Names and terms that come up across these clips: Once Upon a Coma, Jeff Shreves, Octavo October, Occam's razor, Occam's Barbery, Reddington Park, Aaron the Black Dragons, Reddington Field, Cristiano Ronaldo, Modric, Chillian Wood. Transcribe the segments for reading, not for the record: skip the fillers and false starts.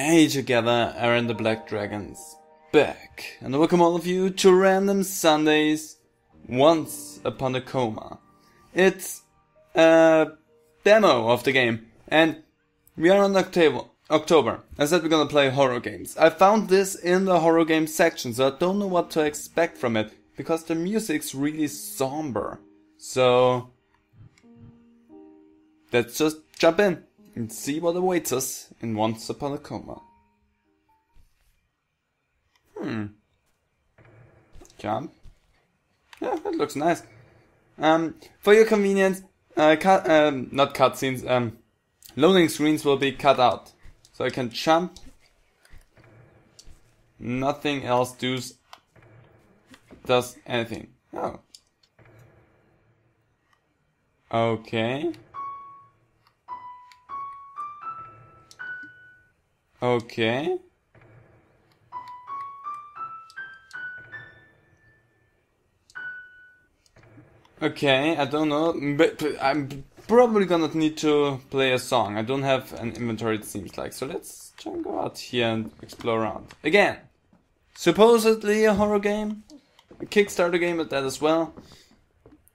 Hey together, Aaron the Black Dragons, back, and welcome all of you to Random Sunday's Once Upon a Coma. It's a demo of the game, and we are on October. I said we're gonna play horror games. I found this in the horror game section, so I don't know what to expect from it, because the music's really somber. So let's just jump in and see what awaits us in Once Upon a Coma. Jump. Yeah, that looks nice. For your convenience, loading screens will be cut out. So I can jump. Nothing else does anything. Oh. Okay. Okay. Okay, I don't know, but I'm probably gonna need to play a song. I don't have an inventory, it seems like. So let's try and go out here and explore around. Again, supposedly a horror game, a Kickstarter game at that as well.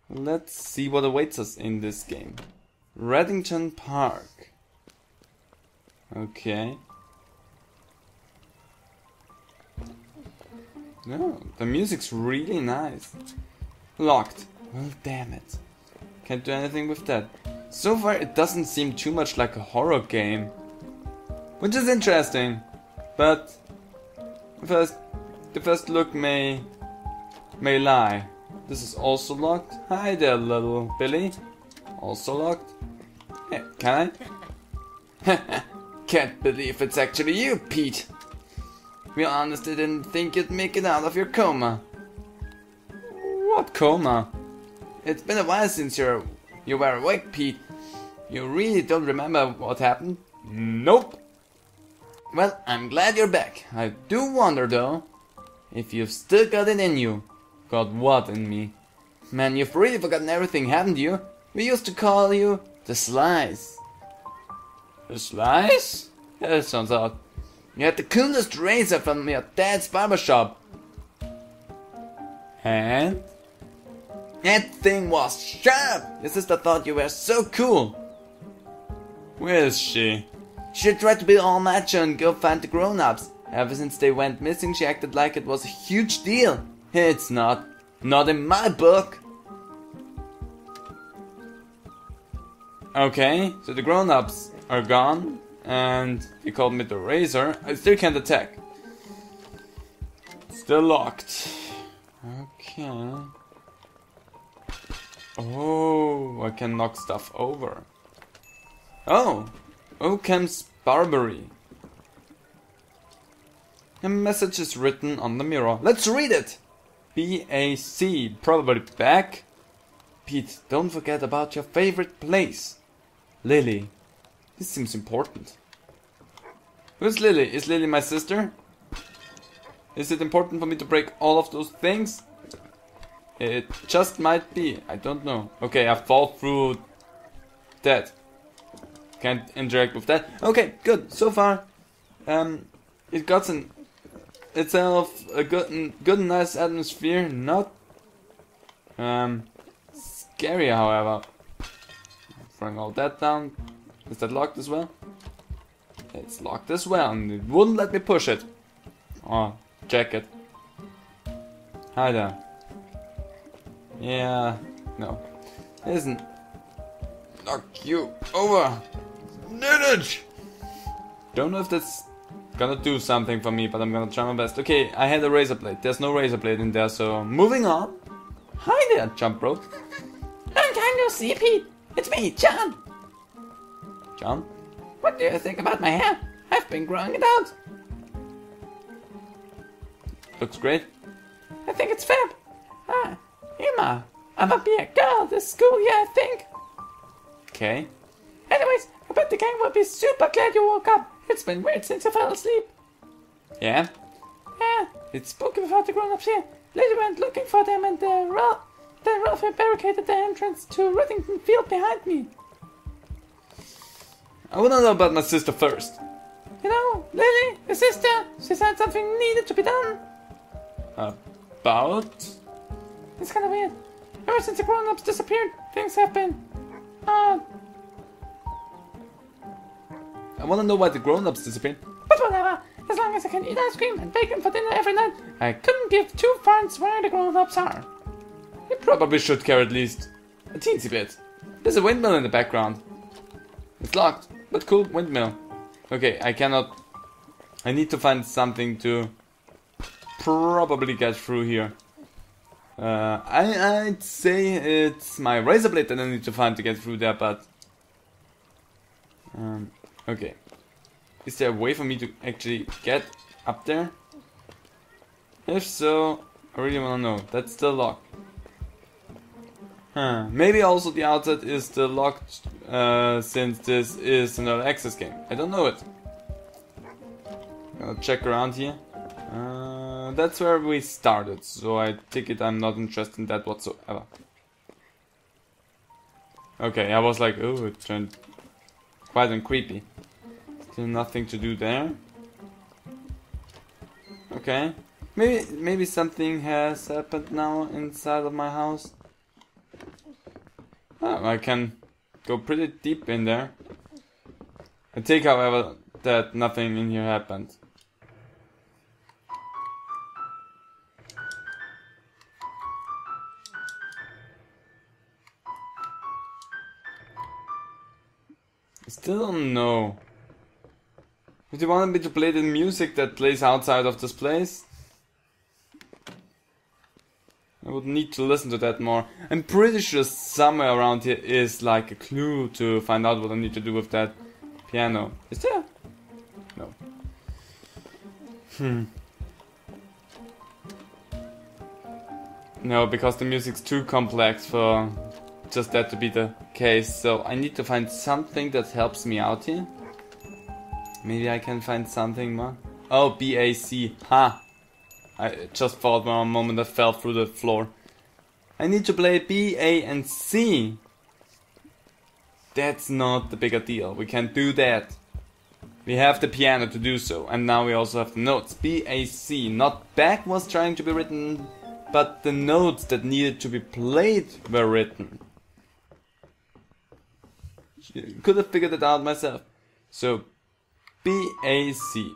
Let's see what awaits us in this game. Reddington Park. Okay. No, the music's really nice. Locked. Well, damn it. Can't do anything with that. So far, it doesn't seem too much like a horror game, which is interesting. But the first look may lie. This is also locked. Hi there, little Billy. Also locked. Hey, can I? Can't believe it's actually you, Pete. We honestly didn't think you'd make it out of your coma. What coma? It's been a while since you were awake, Pete. You really don't remember what happened? Nope. Well, I'm glad you're back. I do wonder, though, if you've still got it in you. Got what in me? Man, you've really forgotten everything, haven't you? We used to call you the Slice. The Slice? Yeah, that sounds odd. You had the coolest razor from your dad's barbershop. And? That thing was sharp! Your sister thought you were so cool! Where is she? She tried to be all macho and go find the grown-ups. Ever since they went missing, she acted like it was a huge deal. It's not. Not in my book! Okay, so the grown-ups are gone, and they called me the razor. I still can't attack. Still locked. Okay. Oh, I can knock stuff over. Oh, Occam's Barbery. A message is written on the mirror. Let's read it. BAC, probably back. Pete, don't forget about your favorite place, Lily. This seems important. Who's Lily? Is Lily my sister? Is it important for me to break all of those things? It just might be. I don't know. Okay, I fall through that. Can't interact with that. Okay, good. So far, it got itself a good and nice atmosphere. Not scary, however. Throwing all that down. Is that locked as well? It's locked as well, and it wouldn't let me push it. Oh, check it. Hi there. Yeah, no. Listen. Knock you over. Did it! Don't know if that's gonna do something for me, but I'm gonna try my best. Okay, I had a razor blade. There's no razor blade in there, so moving on. Hi there, jump rope. Long time no see, Pete. It's me, John. John? What do you think about my hair? I've been growing it out. Looks great. I think it's fab. Ah. Emma, I'm gonna be a girl this school year, I think. Okay. Anyways, I bet the gang will be super glad you woke up. It's been weird since you fell asleep. Yeah? Yeah, it's spooky without the grown-ups here. Later went looking for them and then Ralphie barricaded the entrance to Reddington Field behind me. I wouldn't know about my sister first. You know, Lily, your sister, she said something needed to be done. About? It's kind of weird. Ever since the grown-ups disappeared, things have been odd. I want to know why the grown-ups disappeared. But whatever. As long as I can eat ice cream and bacon for dinner every night, I couldn't give two farts where the grown-ups are. You probably should care at least a teensy bit. There's a windmill in the background. It's locked, but cool windmill. Okay, I cannot... I need to find something to probably get through here. I'd say it's my razor blade that I need to find to get through there, but... okay. Is there a way for me to actually get up there? If so, I really wanna know. That's the lock. Huh. Maybe also the outside is the lock, since this is an early access game. I don't know it. I'll check around here. That's where we started, so I take it I'm not interested in that whatsoever. Okay, I was like, oh, it turned quite creepy. Still nothing to do there. Okay. Maybe something has happened now inside of my house. Oh, I can go pretty deep in there. I take, however, that nothing in here happened. I still don't know. If you wanted me to play the music that plays outside of this place, I would need to listen to that more. I'm pretty sure somewhere around here is like a clue to find out what I need to do with that piano. Is there? No. No, because the music's too complex for just that to be the case, so I need to find something that helps me out here. Maybe I can find something more. Oh, BAC. Ha! I just thought for a moment I fell through the floor. I need to play B, A, and C. That's not the bigger deal. We can do that. We have the piano to do so. And now we also have the notes. B, A, C. Not back was trying to be written, but the notes that needed to be played were written. Could have figured it out myself. So... B-A-C.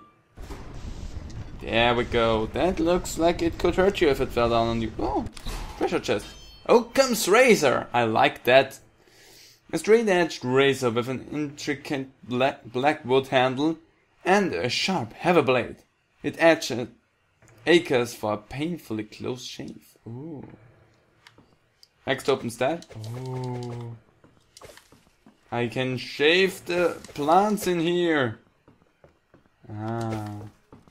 There we go. That looks like it could hurt you if it fell down on you. Oh, treasure chest. Occam's razor. I like that. A straight-edged razor with an intricate black wood handle and a sharp, heavy blade. It edges acres for a painfully close shave. Ooh. Next opens that. Ooh. I can shave the plants in here. Ah,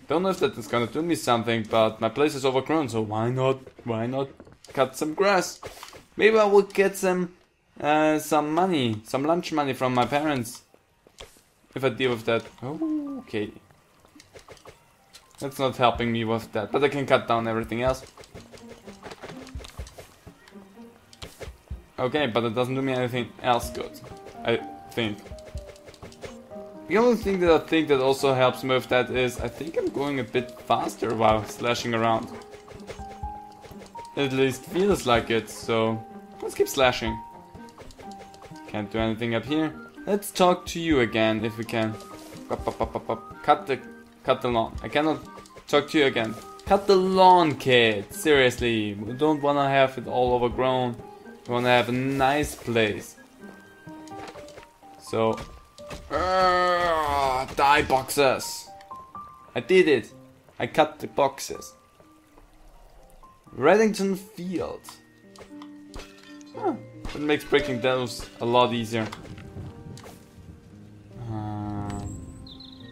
don't know if that is gonna do me something, but my place is overgrown, so why not cut some grass? Maybe I will get some money, some lunch money from my parents, if I deal with that. Oh, okay. That's not helping me with that, but I can cut down everything else. Okay, but it doesn't do me anything else good, I think. The only thing that I think that also helps me with that is, I think I'm going a bit faster while slashing around. At least feels like it, so let's keep slashing. Can't do anything up here. Let's talk to you again, if we can. Cut the lawn. I cannot talk to you again. Cut the lawn, kid! Seriously, we don't want to have it all overgrown. We want to have a nice place. So... die boxes! I did it! I cut the boxes. Reddington Field. Oh, that makes breaking those a lot easier.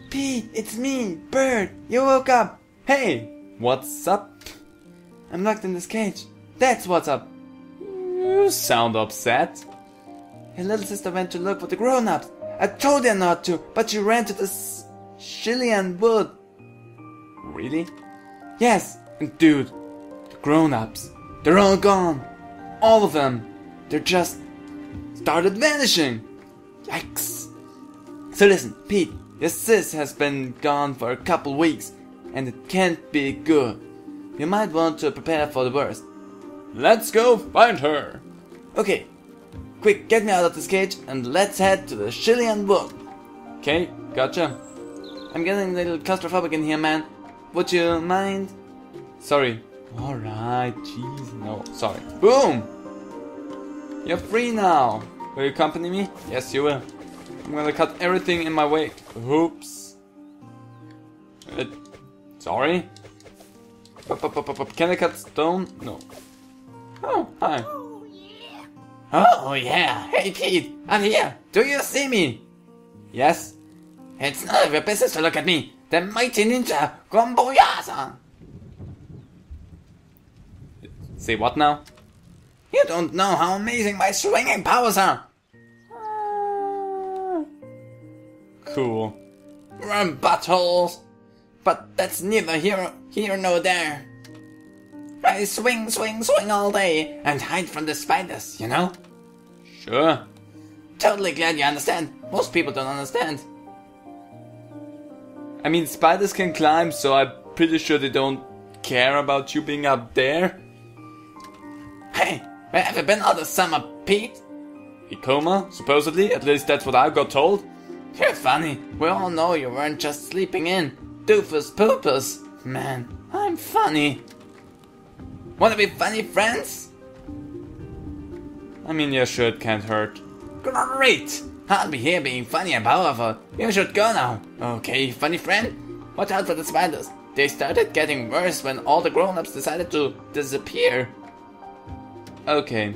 Pete, it's me, Bird! You woke up! Hey! What's up? I'm locked in this cage. That's what's up! You sound upset. Your little sister went to look for the grown-ups. I told her not to, but she ran to the Chillian Wood. Really? Yes, and dude, the grown-ups, they're all gone. All of them. They're just started vanishing. Yikes. So listen, Pete, The sis has been gone for a couple weeks, and it can't be good. You might want to prepare for the worst. Let's go find her! Okay, quick, get me out of this cage and let's head to the Chillian Wood. Okay, gotcha. I'm getting a little claustrophobic in here, man. Would you mind? Sorry. Alright, jeez, no, sorry. Boom! You're free now! Will you accompany me? Yes, you will. I'm gonna cut everything in my way. Oops. Sorry? Can I cut stone? No. Oh, hi. Oh, yeah. Oh, yeah. Hey, Pete. I'm here. Do you see me? Yes. It's none of your business to look at me. The mighty ninja, Gomboyaza. Say what now? You don't know how amazing my swinging powers are. Cool. Run, buttholes. But that's neither here nor there. I swing, swing, swing all day and hide from the spiders, you know? Sure. Totally glad you understand. Most people don't understand. I mean, spiders can climb, so I'm pretty sure they don't care about you being up there. Hey, where have you been all the summer, Pete? A coma, supposedly. At least that's what I got told. You're funny. We all know you weren't just sleeping in. Doofus poopus. Man, I'm funny. Wanna be funny friends? I mean, yeah, sure, it can't hurt. Great! I'll be here being funny and powerful. You should go now. Okay, funny friend? Watch out for the spiders. They started getting worse when all the grown-ups decided to disappear. Okay.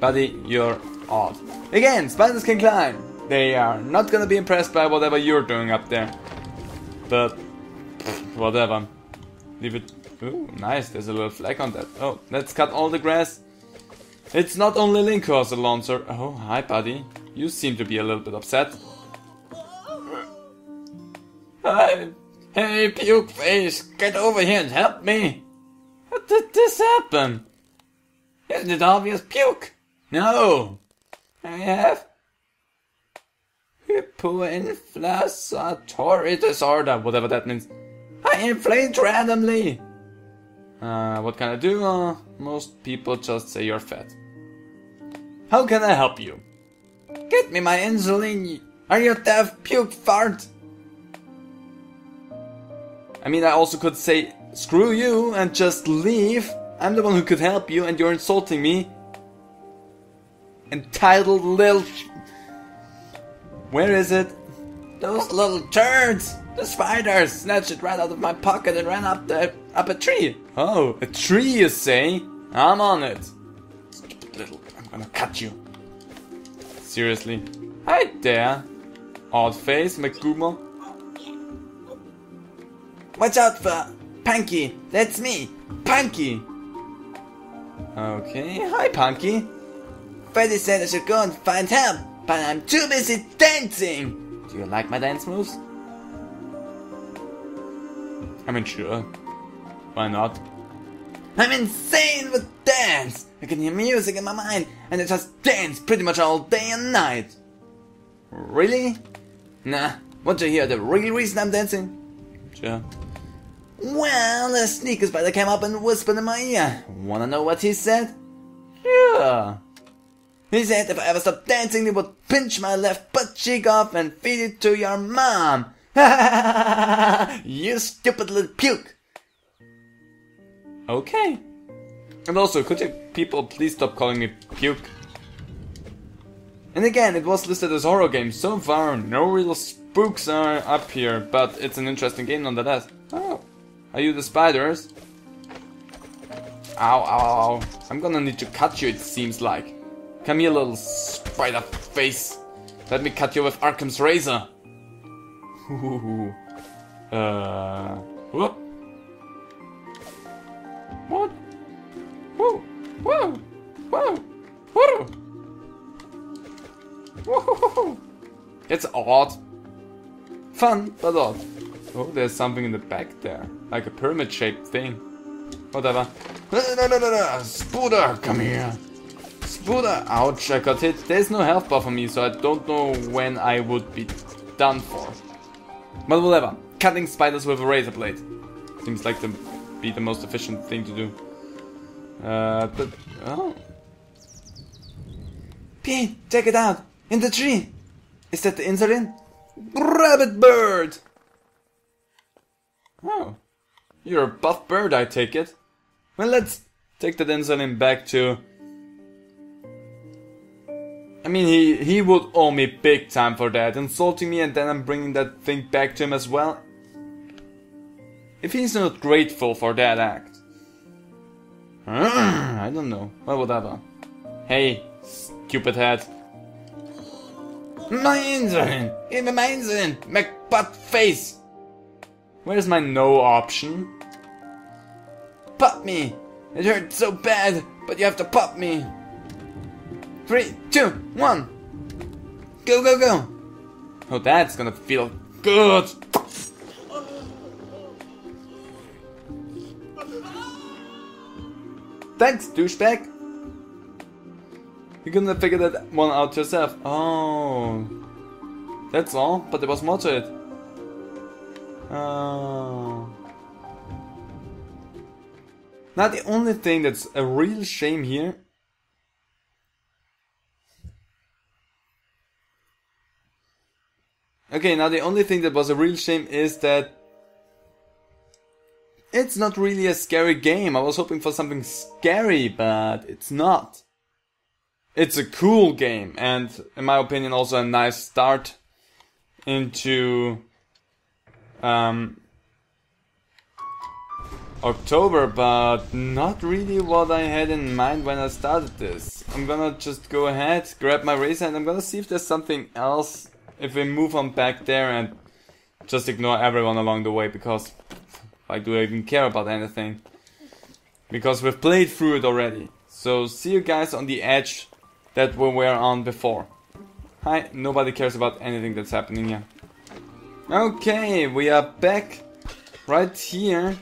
Buddy, you're odd. Again, spiders can climb. They are not gonna be impressed by whatever you're doing up there. But, whatever. Leave it. Ooh, nice, there's a little flag on that. Oh, let's cut all the grass. It's not only Link who has a launcher. Oh, hi, buddy. You seem to be a little bit upset. Hi. Hey, puke face, get over here and help me. How did this happen? Isn't it obvious, puke? No. I have hypoinflammatory disorder, whatever that means. I inflamed randomly. What can I do? Most people just say you're fat. How can I help you? Get me my insulin! Are you deaf, puke fart? I mean, I also could say, screw you and just leave. I'm the one who could help you and you're insulting me. Entitled little... Where is it? Those little turds! The spiders snatched it right out of my pocket and ran up a tree. Oh, a tree, you say? I'm on it. Stupid little, I'm gonna cut you. Seriously. Hi there. Odd face, McGoomer. Watch out for Punky. That's me, Punky. Okay, hi, Punky. Freddy said I should go and find help, but I'm too busy dancing. Do you like my dance moves? I mean, sure. Why not? I'm insane with dance! I can hear music in my mind, and I just dance pretty much all day and night. Really? Nah, want to hear the real reason I'm dancing? Sure. Well, a sneaker spider came up and whispered in my ear. Wanna know what he said? Sure. He said if I ever stopped dancing, he would pinch my left butt cheek off and feed it to your mom. You stupid little puke. Okay. And also, could you people please stop calling me puke? And again, it was listed as horror game. So far, no real spooks are up here, but it's an interesting game nonetheless. Oh, are you the spiders? Ow, ow, ow. I'm gonna need to cut you, it seems like. Come here, little spider face. Let me cut you with Occam's razor. Whoop. What? Whoa! Whoa! Whoa! Whoa! Whoa! It's odd. Fun, but odd. Oh, there's something in the back there. Like a pyramid-shaped thing. Whatever. Spooder, come here. Spooder! Ouch, I got hit. There's no health bar for me, so I don't know when I would be done for. But whatever. Cutting spiders with a razor blade. Seems like the most efficient thing to do. But... oh. Pete, check it out! In the tree! Is that the insulin? Rabbit bird! Oh. You're a buff bird, I take it. Well, let's take that insulin back to... I mean, he would owe me big time for that, insulting me, and then I'm bringing that thing back to him as well. If he's not grateful for that act. I don't know. Well, whatever. Hey, stupid head. My insulin! Give me my insulin! McButt face! Where's my no option? Pop me! It hurts so bad, but you have to pop me! 3, 2, 1! Go, go, go! Oh, that's gonna feel good! Thanks, douchebag! You couldn't have figured that one out yourself. Oh. That's all, but there was more to it. Oh. Now the only thing that's a real shame here. Okay, now the only thing that was a real shame is that it's not really a scary game. I was hoping for something scary, but it's not. It's a cool game, and in my opinion also a nice start into October, but not really what I had in mind when I started this. I'm gonna just go ahead, grab my razor, and I'm gonna see if there's something else, if we move on back there and just ignore everyone along the way, because why do I even care about anything? Because we've played through it already. So see you guys on the edge that we were on before. Hi, nobody cares about anything that's happening here. Okay, we are back right here.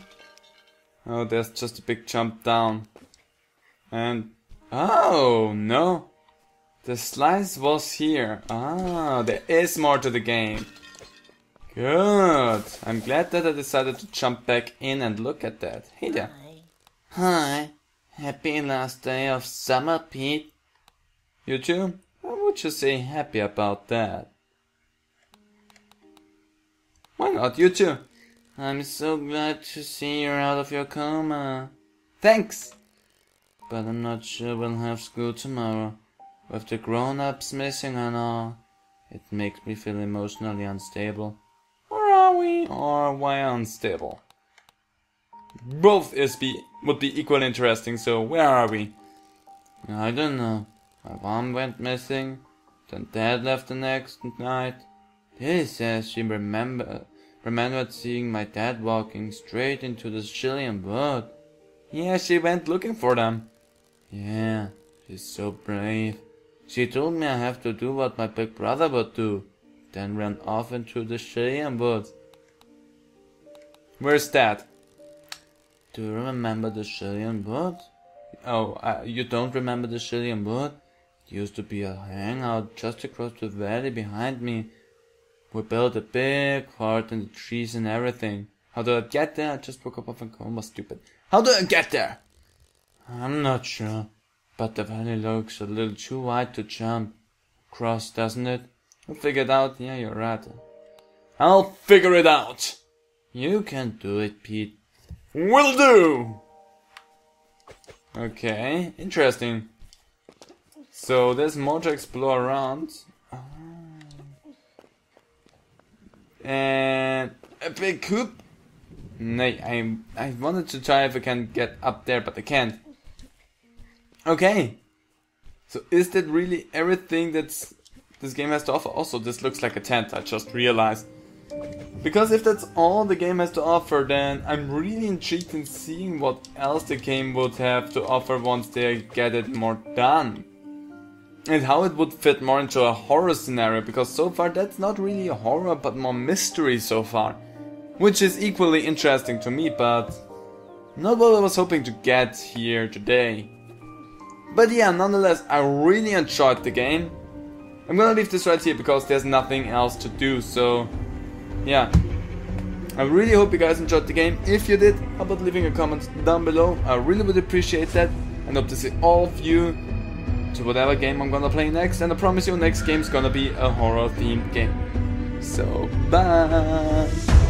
Oh, there's just a big jump down. And, oh, no. The slice was here. Ah, there is more to the game. Good. I'm glad that I decided to jump back in and look at that. Hey there. Hi. Happy last day of summer, Pete. You too? How would you say happy about that? Why not, you too? I'm so glad to see you're out of your coma. Thanks! But I'm not sure we'll have school tomorrow. With the grown-ups missing and all. It makes me feel emotionally unstable. Or are we? Or why unstable? Both would be equally interesting, so where are we? I don't know. My mom went missing, then dad left the next night. Lily says she remembered seeing my dad walking straight into the Chillian Wood. Yeah, she went looking for them. Yeah, she's so brave. She told me I have to do what my big brother would do, then ran off into the Chillian Wood. Where's dad? Do you remember the Chillian Wood? Oh, you don't remember the Chillian Wood? It used to be a hangout just across the valley behind me. We built a big fort in the trees and everything. How do I get there? I just woke up off a coma, stupid. How do I get there? I'm not sure. But the valley looks a little too wide to jump across, doesn't it? I'll figure it out. Yeah, you're right. I'll figure it out. You can do it, Pete. Will do! Okay, interesting. So there's more to explore around. And a big hoop. Nay, I wanted to try if I can get up there, but I can't. Okay. So is that really everything that's this game has to offer? Also, this looks like a tent, I just realized. Because if that's all the game has to offer, then I'm really intrigued in seeing what else the game would have to offer once they get it more done. And how it would fit more into a horror scenario, because so far that's not really a horror but more mystery so far. Which is equally interesting to me, but not what I was hoping to get here today. But yeah, nonetheless, I really enjoyed the game. I'm gonna leave this right here because there's nothing else to do, so... yeah, I really hope you guys enjoyed the game. If you did, how about leaving a comment down below? I really would appreciate that, and hope to see all of you to whatever game I'm gonna play next, and I promise you next game's gonna be a horror themed game. So bye!